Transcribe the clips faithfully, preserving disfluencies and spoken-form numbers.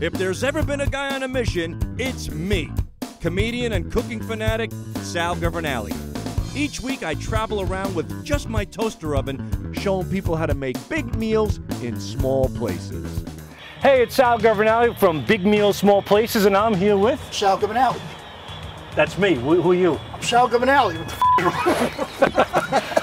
If there's ever been a guy on a mission, it's me, comedian and cooking fanatic, Sal Governale. Each week I travel around with just my toaster oven, showing people how to make big meals in small places. Hey, it's Sal Governale from Big Meals, Small Places, and I'm here with... Sal Governale. That's me. Who, who are you? I'm Sal Governale.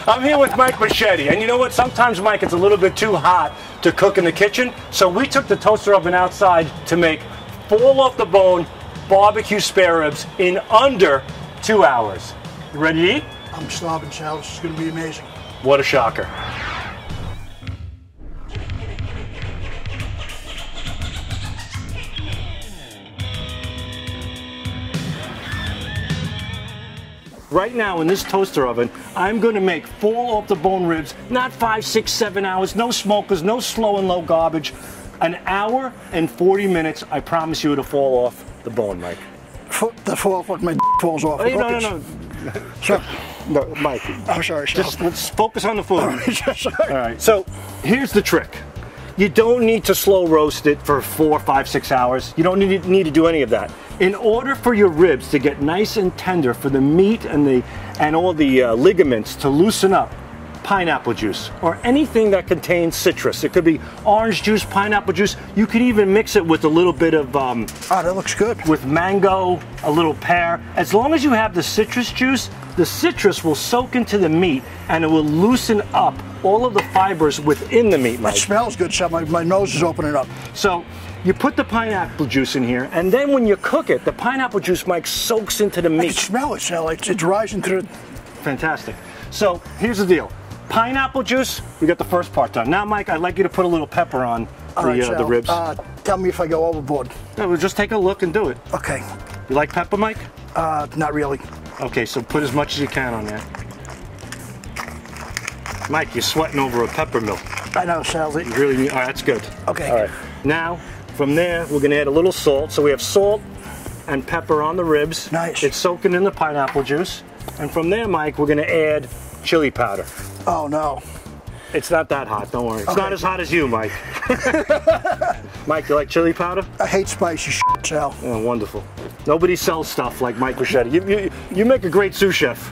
I'm here with Mike Bocchetti, and you know what? Sometimes, Mike, it's a little bit too hot to cook in the kitchen, so we took the toaster oven outside to make fall off the bone barbecue spare ribs in under two hours. You ready to eat? I'm starving, Sal. This is going to be amazing. What a shocker. Right now in this toaster oven, I'm going to make fall off the bone ribs, not five, six, seven hours, no smokers, no slow and low garbage. An hour and forty minutes, I promise you, it'll fall off the bone, Mike. The fall off my d falls off. Oh, no, no, no. So, no, Mike. I'm sorry, Sal. Just let's focus on the food. All right, so here's the trick. You don't need to slow roast it for four, five, six hours. You don't need to, need to do any of that. In order for your ribs to get nice and tender, for the meat and the and all the uh, ligaments to loosen up, pineapple juice or anything that contains citrus. It could be orange juice, pineapple juice. You could even mix it with a little bit of um. Oh, that looks good. With mango, a little pear. As long as you have the citrus juice, the citrus will soak into the meat and it will loosen up all of the fibers within the meat, Mike. That smells good, Sal. My, my nose is opening up. So you put the pineapple juice in here, and then when you cook it, the pineapple juice, Mike, soaks into the meat. I can smell it, Sal. It's, it's rising through the... Fantastic. So here's the deal. Pineapple juice, we got the first part done. Now, Mike, I'd like you to put a little pepper on the, right, uh, the ribs. Uh, tell me if I go overboard. No, we'll just take a look and do it. Okay. You like pepper, Mike? Uh, not really. Okay, so put as much as you can on there. Mike, you're sweating over a pepper mill. I know, Sal. You really need, all right, that's good. Okay. All right. Now, from there, we're gonna add a little salt. So we have salt and pepper on the ribs. Nice. It's soaking in the pineapple juice. And from there, Mike, we're gonna add chili powder. Oh, no. It's not that hot, don't worry. It's okay. Not as hot as you, Mike. Mike, you like chili powder? I hate spicy shit, Sal. Oh, wonderful. Nobody sells stuff like Mike Bocchetti. You, you, you make a great sous chef.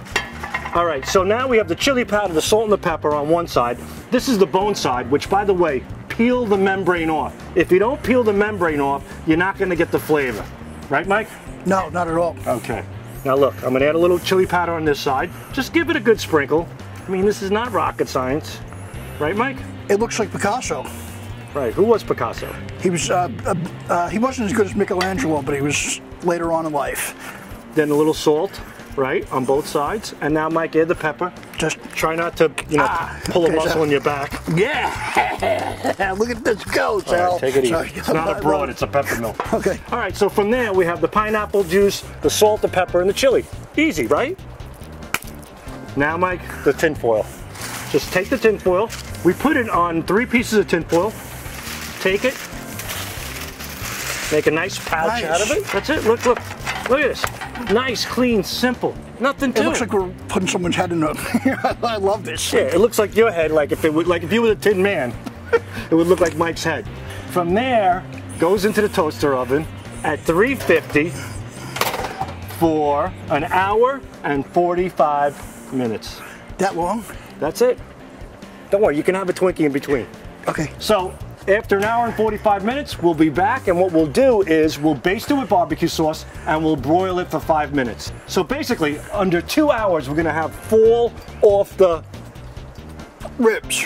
All right, so now we have the chili powder, the salt and the pepper on one side. This is the bone side, which, by the way, peel the membrane off. If you don't peel the membrane off, you're not gonna get the flavor. Right, Mike? No, not at all. Okay. Now look, I'm gonna add a little chili powder on this side. Just give it a good sprinkle. I mean, this is not rocket science. Right, Mike? It looks like Picasso. Right, who was Picasso? He was, uh, uh, uh, he wasn't as good as Michelangelo, but he was later on in life. Then a little salt, right, on both sides. And now, Mike, add the pepper. Just try not to, you know, ah, pull a muscle in your back. Yeah! Look at this go, Sal. Right, take it easy. Sorry, it's not, not a broad, it's a pepper mill. Okay. All right, so from there, we have the pineapple juice, the salt, the pepper, and the chili. Easy, right? Now, Mike, the tin foil. Just take the tin foil. We put it on three pieces of tin foil. Take it. Make a nice pouch nice. out of it. That's it. Look, look. Look at this. Nice, clean, simple. Nothing to it. It looks like we're putting someone's head in a... I love this. Yeah, it looks like your head. Like if, it would, like if you were the Tin Man, it would look like Mike's head. From there, goes into the toaster oven at three fifty for an hour and forty-five minutes. That long? That's it. Don't worry, you can have a Twinkie in between. Okay. So after an hour and forty-five minutes, we'll be back, and what we'll do is we'll baste it with barbecue sauce and we'll broil it for five minutes. So basically, under two hours, we're gonna have fall off the ribs.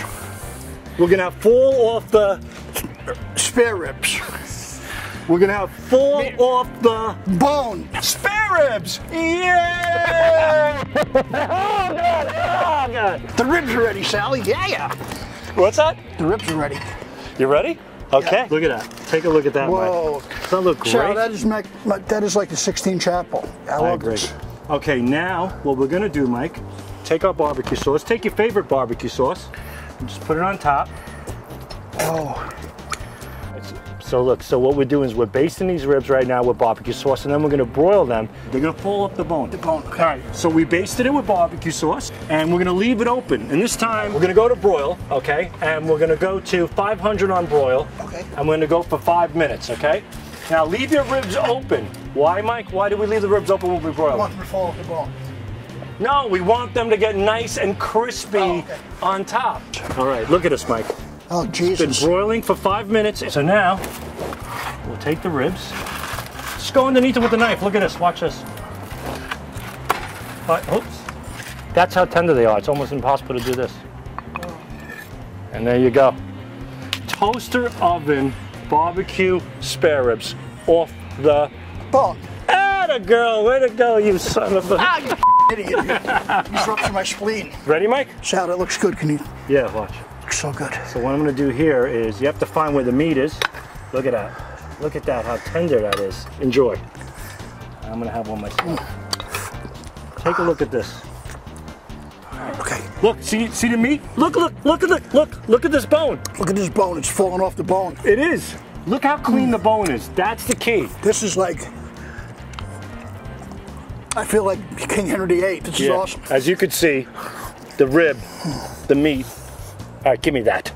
We're gonna have fall off the spare ribs. We're gonna have fall Man. off the bone. Spare ribs! Yeah! Oh god! Oh god! The ribs are ready, Sally. Yeah, yeah. What's that? The ribs are ready. You ready? Okay. Yeah. Look at that. Take a look at that. Whoa! Mike. Doesn't that look great? Sal, that is my, my, that is like the Sistine Chapel. I, I love agree. This. Okay, now what we're gonna do, Mike? Take our barbecue sauce. Take your favorite barbecue sauce. And just put it on top. Oh. So look, so what we're doing is we're basting these ribs right now with barbecue sauce, and then we're gonna broil them. They're gonna fall off the bone. The bone, okay. All right, so we basted it with barbecue sauce, and we're gonna leave it open. And this time, we're gonna go to broil, okay? And we're gonna go to five hundred on broil. Okay. And we're gonna go for five minutes, okay? Now leave your ribs open. Why, Mike? Why do we leave the ribs open when we broil? We want them to fall off the bone. No, we want them to get nice and crispy oh, okay. on top. All right, look at this, Mike. Oh, Jesus. It's been broiling for five minutes. So now, we'll take the ribs. Just go underneath it with the knife. Look at this, watch this. All right, oops. That's how tender they are. It's almost impossible to do this. And there you go. Toaster oven barbecue spare ribs off the bone. Atta girl, way to go, you son of a ah, you idiot! You disrupted my spleen. Ready, Mike? Sal, that looks good. Can you? Yeah, watch. Looks so good. So what I'm going to do here is you have to find where the meat is. Look at that. Look at that. How tender that is. Enjoy. I'm going to have one myself. Mm. Take a look at this. Okay. Look, see, see the meat? Look, look, look at the, look, look at this bone. Look at this bone. It's falling off the bone. It is. Look how clean mm. the bone is. That's the key. This is like, I feel like King Henry the Eighth. This yeah. is awesome. As you can see, the rib, the meat. All right, give me that.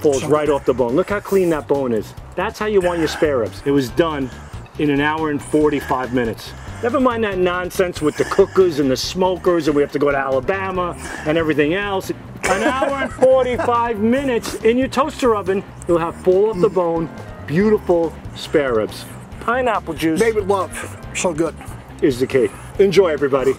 Falls right off the bone. Look how clean that bone is. That's how you want your spare ribs. It was done in an hour and forty-five minutes. Never mind that nonsense with the cookers and the smokers and we have to go to Alabama and everything else. An hour and forty-five minutes in your toaster oven, you'll have full off the bone, beautiful spare ribs. Pineapple juice. They would love. So good. Is the key. Enjoy, everybody.